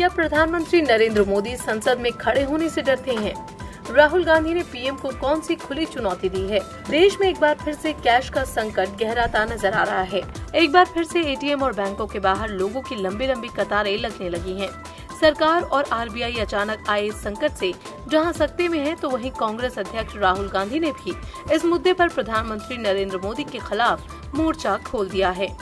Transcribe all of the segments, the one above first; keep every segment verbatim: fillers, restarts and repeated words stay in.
जब प्रधानमंत्री नरेंद्र मोदी संसद में खड़े होने से डरते हैं। राहुल गांधी ने पीएम को कौन सी खुली चुनौती दी है। देश में एक बार फिर से कैश का संकट गहराता नजर आ रहा है। एक बार फिर से एटीएम और बैंकों के बाहर लोगों की लंबी लंबी कतारें लगने लगी हैं। सरकार और आरबीआई अचानक आए इस संकट से जहां सख्ती में है, तो वहीं कांग्रेस अध्यक्ष राहुल गांधी ने भी इस मुद्दे पर प्रधानमंत्री नरेंद्र मोदी के खिलाफ मोर्चा खोल दिया है।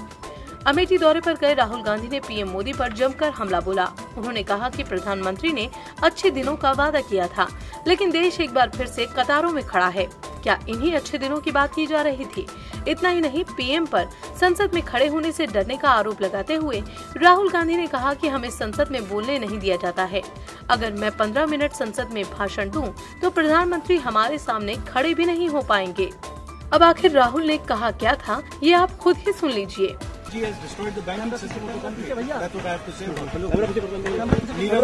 अमेठी दौरे पर गए राहुल गांधी ने पीएम मोदी पर जमकर हमला बोला। उन्होंने कहा कि प्रधानमंत्री ने अच्छे दिनों का वादा किया था, लेकिन देश एक बार फिर से कतारों में खड़ा है। क्या इन्हीं अच्छे दिनों की बात की जा रही थी? इतना ही नहीं, पीएम पर संसद में खड़े होने से डरने का आरोप लगाते हुए राहुल गांधी ने कहा कि हमें संसद में बोलने नहीं दिया जाता है। अगर मैं पंद्रह मिनट संसद में भाषण दूं तो प्रधानमंत्री हमारे सामने खड़े भी नहीं हो पाएंगे। अब आखिर राहुल ने कहा क्या था, ये आप खुद ही सुन लीजिए। नीरव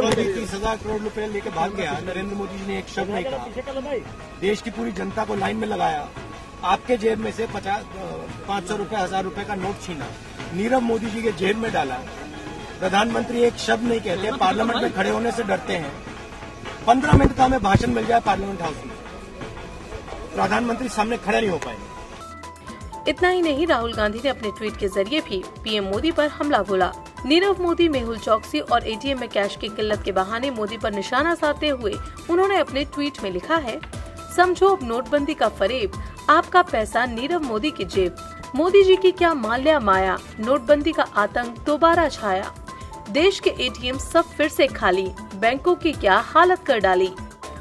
मोदी तीस हजार करोड़ रुपए लेके भाग गया, नरेंद्र मोदी जी ने एक शब्द नहीं कहा। देश की पूरी जनता को लाइन में लगाया। आपके जेब में से पचास पाँच सौ रूपये हजार रूपये का नोट छीना, नीरव मोदी जी के जेब में डाला। प्रधानमंत्री एक शब्द नहीं कहते, पार्लियामेंट में खड़े होने से डरते हैं। पंद्रह मिनट का हमें भाषण मिल जाए पार्लियामेंट हाउस में, प्रधानमंत्री सामने खड़े नहीं हो पाएंगे। इतना ही नहीं, राहुल गांधी ने अपने ट्वीट के जरिए भी पीएम मोदी पर हमला बोला। नीरव मोदी, मेहुल चौकसी और एटीएम में कैश की किल्लत के बहाने मोदी पर निशाना साधते हुए उन्होंने अपने ट्वीट में लिखा है, समझो अब नोटबंदी का फरेब, आपका पैसा नीरव मोदी की जेब, मोदी जी की क्या माल्या माया, नोटबंदी का आतंक दोबारा छाया, देश के एटीएम सब फिर से खाली, बैंकों की क्या हालत कर डाली।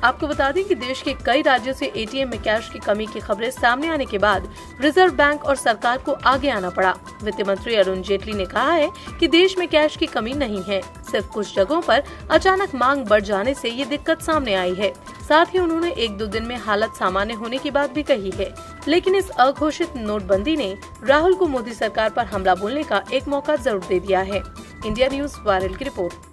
आपको बता दें कि देश के कई राज्यों से एटीएम में कैश की कमी की खबरें सामने आने के बाद रिजर्व बैंक और सरकार को आगे आना पड़ा। वित्त मंत्री अरुण जेटली ने कहा है कि देश में कैश की कमी नहीं है, सिर्फ कुछ जगहों पर अचानक मांग बढ़ जाने से ये दिक्कत सामने आई है। साथ ही उन्होंने एक दो दिन में हालत सामान्य होने की बात भी कही है। लेकिन इस अघोषित नोटबंदी ने राहुल को मोदी सरकार पर हमला बोलने का एक मौका जरूर दे दिया है। इंडिया न्यूज़ वायरल की रिपोर्ट।